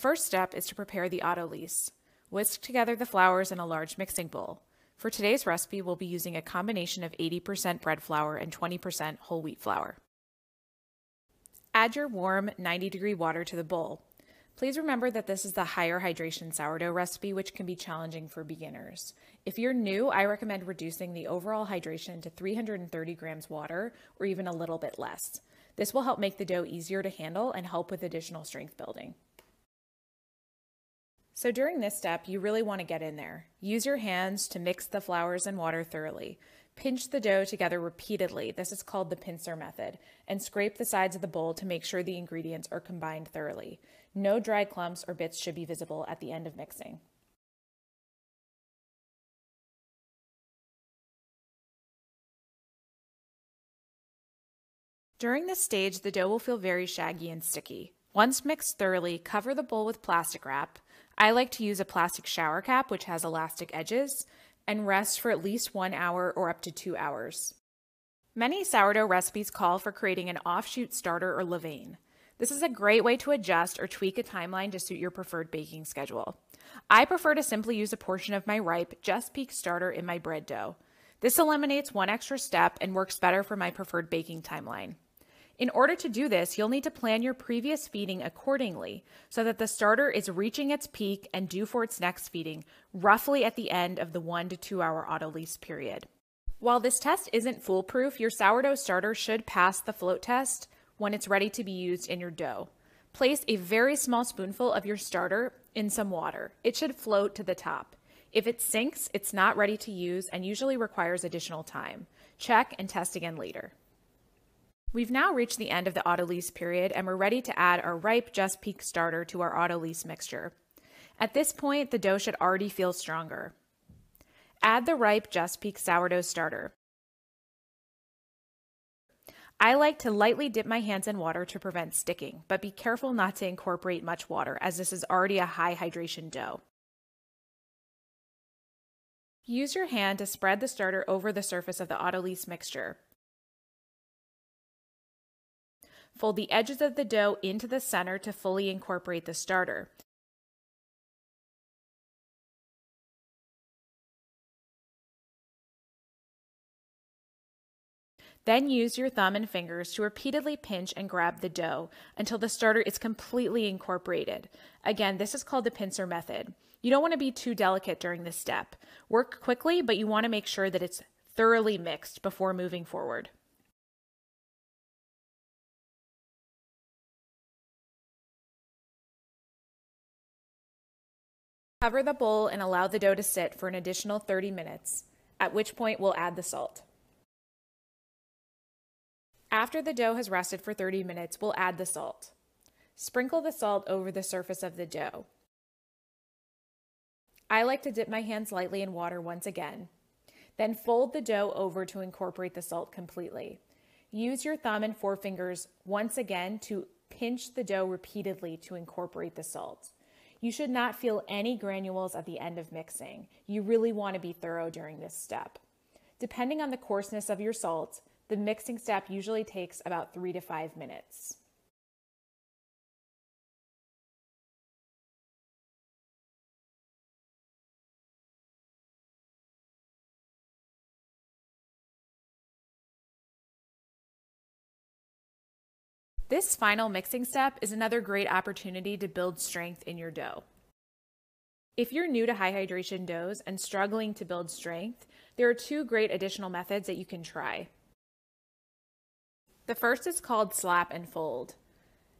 First step is to prepare the autolyse. Whisk together the flours in a large mixing bowl. For today's recipe, we'll be using a combination of 80% bread flour and 20% whole wheat flour. Add your warm 90-degree water to the bowl. Please remember that this is the higher hydration sourdough recipe, which can be challenging for beginners. If you're new, I recommend reducing the overall hydration to 330 grams water or even a little bit less. This will help make the dough easier to handle and help with additional strength building. So during this step, you really want to get in there. Use your hands to mix the flours and water thoroughly. Pinch the dough together repeatedly. This is called the pincer method, and scrape the sides of the bowl to make sure the ingredients are combined thoroughly. No dry clumps or bits should be visible at the end of mixing. During this stage, the dough will feel very shaggy and sticky. Once mixed thoroughly, cover the bowl with plastic wrap. I like to use a plastic shower cap, which has elastic edges, and rest for at least 1 hour or up to 2 hours. Many sourdough recipes call for creating an offshoot starter or levain. This is a great way to adjust or tweak a timeline to suit your preferred baking schedule. I prefer to simply use a portion of my ripe, just peaked starter in my bread dough. This eliminates one extra step and works better for my preferred baking timeline. In order to do this, you'll need to plan your previous feeding accordingly so that the starter is reaching its peak and due for its next feeding roughly at the end of the 1 to 2 hour autolyse period. While this test isn't foolproof, your sourdough starter should pass the float test when it's ready to be used in your dough. Place a very small spoonful of your starter in some water. It should float to the top. If it sinks, it's not ready to use and usually requires additional time. Check and test again later. We've now reached the end of the autolyse period and we're ready to add our ripe just peaked starter to our autolyse mixture. At this point, the dough should already feel stronger. Add the ripe just peaked sourdough starter. I like to lightly dip my hands in water to prevent sticking, but be careful not to incorporate much water as this is already a high hydration dough. Use your hand to spread the starter over the surface of the autolyse mixture. Fold the edges of the dough into the center to fully incorporate the starter. Then use your thumb and fingers to repeatedly pinch and grab the dough until the starter is completely incorporated. Again, this is called the pincer method. You don't want to be too delicate during this step. Work quickly, but you want to make sure that it's thoroughly mixed before moving forward. Cover the bowl and allow the dough to sit for an additional 30 minutes, at which point we'll add the salt. After the dough has rested for 30 minutes, we'll add the salt. Sprinkle the salt over the surface of the dough. I like to dip my hands lightly in water once again. Then fold the dough over to incorporate the salt completely. Use your thumb and forefingers once again to pinch the dough repeatedly to incorporate the salt. You should not feel any granules at the end of mixing. You really want to be thorough during this step. Depending on the coarseness of your salt, the mixing step usually takes about 3 to 5 minutes. This final mixing step is another great opportunity to build strength in your dough. If you're new to high hydration doughs and struggling to build strength, there are 2 great additional methods that you can try. The first is called slap and fold.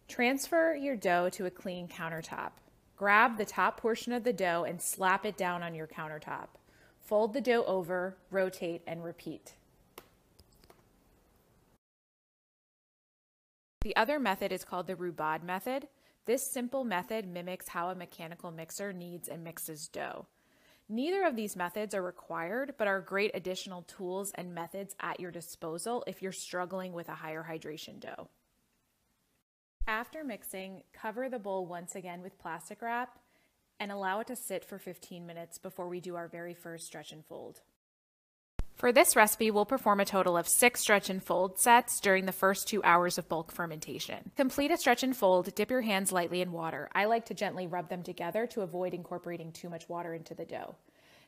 Transfer your dough to a clean countertop. Grab the top portion of the dough and slap it down on your countertop. Fold the dough over, rotate, and repeat. The other method is called the Rubaud method. This simple method mimics how a mechanical mixer kneads and mixes dough. Neither of these methods are required, but are great additional tools and methods at your disposal if you're struggling with a higher hydration dough. After mixing, cover the bowl once again with plastic wrap and allow it to sit for 15 minutes before we do our very first stretch and fold. For this recipe, we'll perform a total of 6 stretch and fold sets during the first 2 hours of bulk fermentation. Complete a stretch and fold, dip your hands lightly in water. I like to gently rub them together to avoid incorporating too much water into the dough.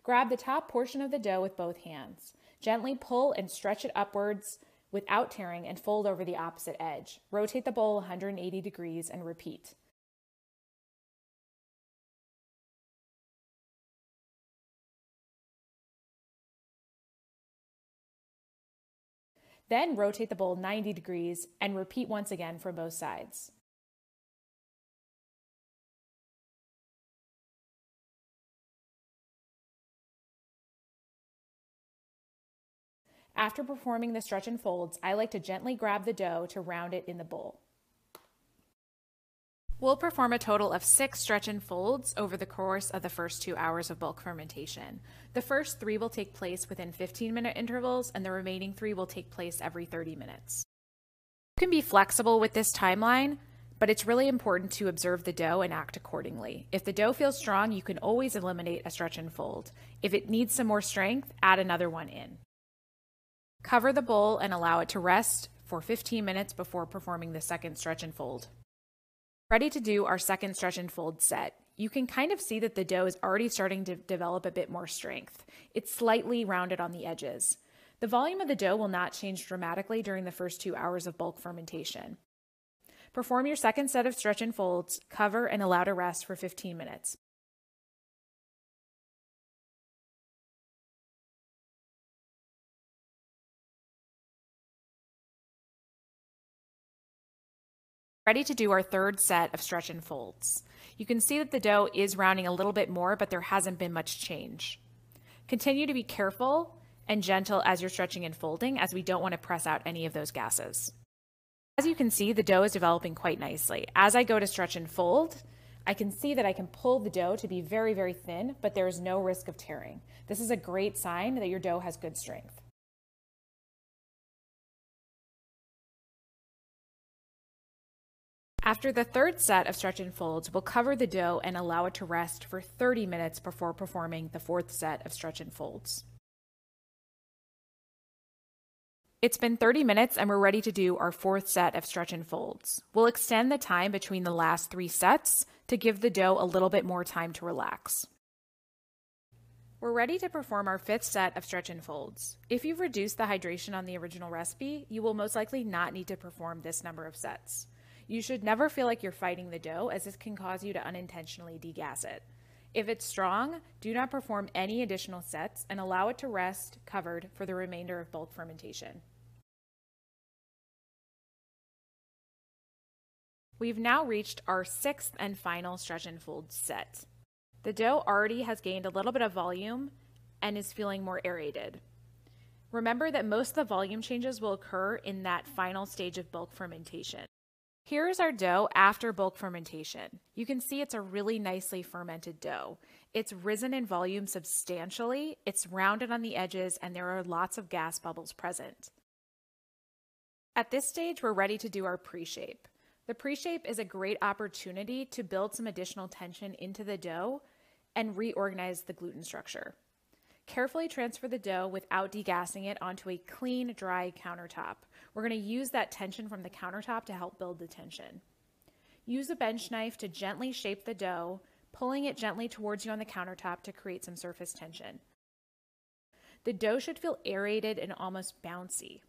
Grab the top portion of the dough with both hands. Gently pull and stretch it upwards without tearing and fold over the opposite edge. Rotate the bowl 180 degrees and repeat. Then rotate the bowl 90 degrees and repeat once again from both sides. After performing the stretch and folds, I like to gently grab the dough to round it in the bowl. We'll perform a total of 6 stretch and folds over the course of the first 2 hours of bulk fermentation. The first 3 will take place within 15-minute intervals, and the remaining 3 will take place every 30 minutes. You can be flexible with this timeline, but it's really important to observe the dough and act accordingly. If the dough feels strong, you can always eliminate a stretch and fold. If it needs some more strength, add another one in. Cover the bowl and allow it to rest for 15 minutes before performing the second stretch and fold. Ready to do our second stretch and fold set. You can kind of see that the dough is already starting to develop a bit more strength. It's slightly rounded on the edges. The volume of the dough will not change dramatically during the first 2 hours of bulk fermentation. Perform your second set of stretch and folds, cover, and allow to rest for 15 minutes. Ready to do our third set of stretch and folds. You can see that the dough is rounding a little bit more, but there hasn't been much change. Continue to be careful and gentle as you're stretching and folding, as we don't want to press out any of those gases. As you can see, the dough is developing quite nicely. As I go to stretch and fold, I can see that I can pull the dough to be very, very thin, but there is no risk of tearing. This is a great sign that your dough has good strength. After the third set of stretch and folds, we'll cover the dough and allow it to rest for 30 minutes before performing the fourth set of stretch and folds. It's been 30 minutes and we're ready to do our fourth set of stretch and folds. We'll extend the time between the last 3 sets to give the dough a little bit more time to relax. We're ready to perform our 5th set of stretch and folds. If you've reduced the hydration on the original recipe, you will most likely not need to perform this number of sets. You should never feel like you're fighting the dough, as this can cause you to unintentionally degas it. If it's strong, do not perform any additional sets and allow it to rest covered for the remainder of bulk fermentation. We've now reached our 6th and final stretch and fold set. The dough already has gained a little bit of volume and is feeling more aerated. Remember that most of the volume changes will occur in that final stage of bulk fermentation. Here is our dough after bulk fermentation. You can see it's a really nicely fermented dough. It's risen in volume substantially, it's rounded on the edges, and there are lots of gas bubbles present. At this stage, we're ready to do our pre-shape. The pre-shape is a great opportunity to build some additional tension into the dough and reorganize the gluten structure. Carefully transfer the dough without degassing it onto a clean, dry countertop. We're going to use that tension from the countertop to help build the tension. Use a bench knife to gently shape the dough, pulling it gently towards you on the countertop to create some surface tension. The dough should feel aerated and almost bouncy.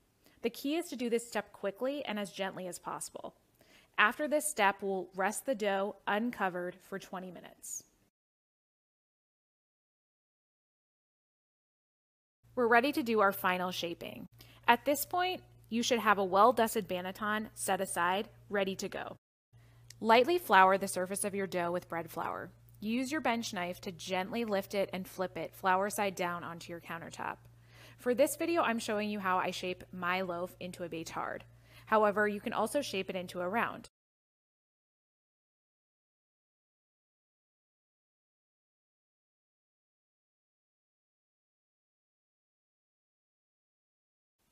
The key is to do this step quickly and as gently as possible. After this step, we'll rest the dough uncovered for 20 minutes. We're ready to do our final shaping. At this point, you should have a well-dusted banneton set aside, ready to go. Lightly flour the surface of your dough with bread flour. Use your bench knife to gently lift it and flip it, flour side down onto your countertop. For this video, I'm showing you how I shape my loaf into a bâtard. However, you can also shape it into a round.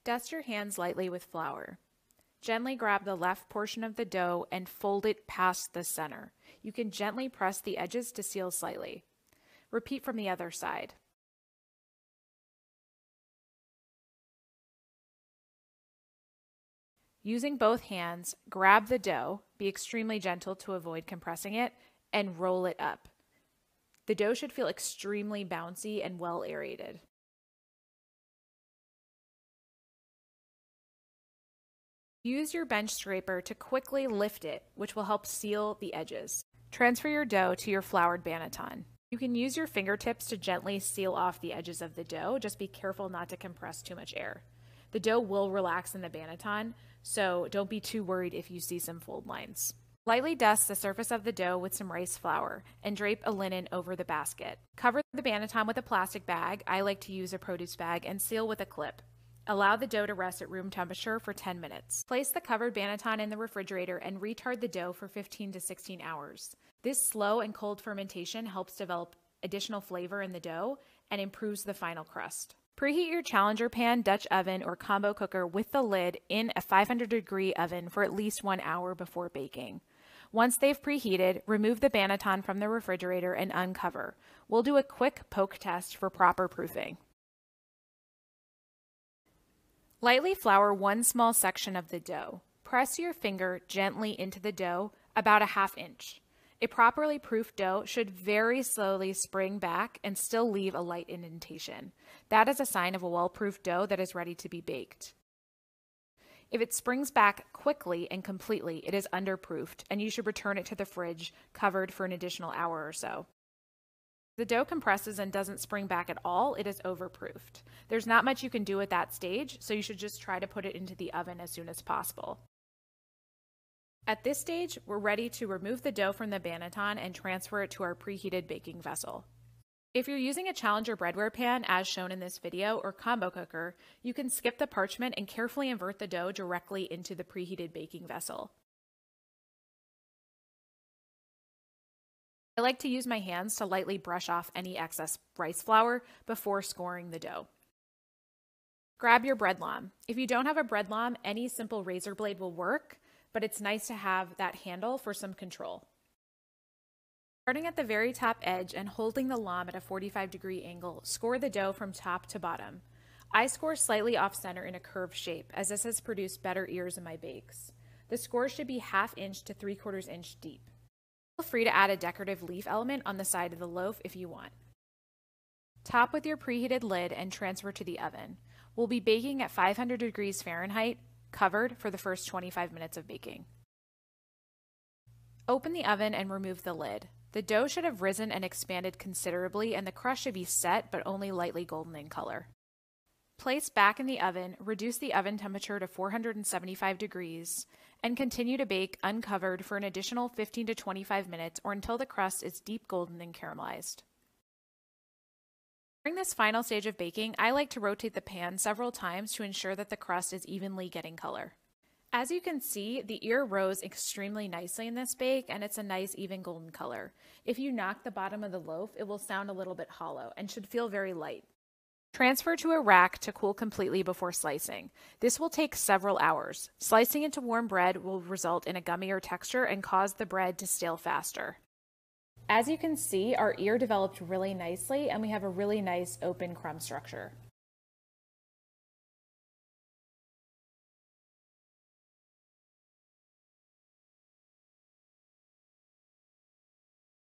Dust your hands lightly with flour. Gently grab the left portion of the dough and fold it past the center. You can gently press the edges to seal slightly. Repeat from the other side. Using both hands, grab the dough, be extremely gentle to avoid compressing it, and roll it up. The dough should feel extremely bouncy and well aerated. Use your bench scraper to quickly lift it, which will help seal the edges. Transfer your dough to your floured banneton. You can use your fingertips to gently seal off the edges of the dough. Just be careful not to compress too much air. The dough will relax in the banneton, so don't be too worried if you see some fold lines. Lightly dust the surface of the dough with some rice flour and drape a linen over the basket. Cover the banneton with a plastic bag. I like to use a produce bag, and seal with a clip. Allow the dough to rest at room temperature for 10 minutes. Place the covered banneton in the refrigerator and retard the dough for 15 to 16 hours. This slow and cold fermentation helps develop additional flavor in the dough and improves the final crust. Preheat your Challenger pan, Dutch oven, or combo cooker with the lid in a 500-degree oven for at least 1 hour before baking. Once they've preheated, remove the banneton from the refrigerator and uncover. We'll do a quick poke test for proper proofing. Lightly flour one small section of the dough. Press your finger gently into the dough, about a half inch. A properly proofed dough should very slowly spring back and still leave a light indentation. That is a sign of a well-proofed dough that is ready to be baked. If it springs back quickly and completely, it is underproofed, and you should return it to the fridge covered for an additional hour or so. If the dough compresses and doesn't spring back at all, it is overproofed. There's not much you can do at that stage, so you should just try to put it into the oven as soon as possible. At this stage, we're ready to remove the dough from the banneton and transfer it to our preheated baking vessel. If you're using a Challenger breadware pan, as shown in this video, or combo cooker, you can skip the parchment and carefully invert the dough directly into the preheated baking vessel. I like to use my hands to lightly brush off any excess rice flour before scoring the dough. Grab your bread lame. If you don't have a bread lame, any simple razor blade will work, but it's nice to have that handle for some control. Starting at the very top edge and holding the lame at a 45-degree angle, score the dough from top to bottom. I score slightly off-center in a curved shape, as this has produced better ears in my bakes. The score should be half-inch to 3/4 inch deep. Feel free to add a decorative leaf element on the side of the loaf if you want. Top with your preheated lid and transfer to the oven. We'll be baking at 500 degrees Fahrenheit, covered, for the first 25 minutes of baking. Open the oven and remove the lid. The dough should have risen and expanded considerably, and the crust should be set but only lightly golden in color. Place back in the oven, reduce the oven temperature to 475 degrees, and continue to bake uncovered for an additional 15 to 25 minutes, or until the crust is deep golden and caramelized. During this final stage of baking, I like to rotate the pan several times to ensure that the crust is evenly getting color. As you can see, the ear rose extremely nicely in this bake, and it's a nice even golden color. If you knock the bottom of the loaf, it will sound a little bit hollow and should feel very light. Transfer to a rack to cool completely before slicing. This will take several hours. Slicing into warm bread will result in a gummier texture and cause the bread to stale faster. As you can see, our ear developed really nicely, and we have a really nice open crumb structure.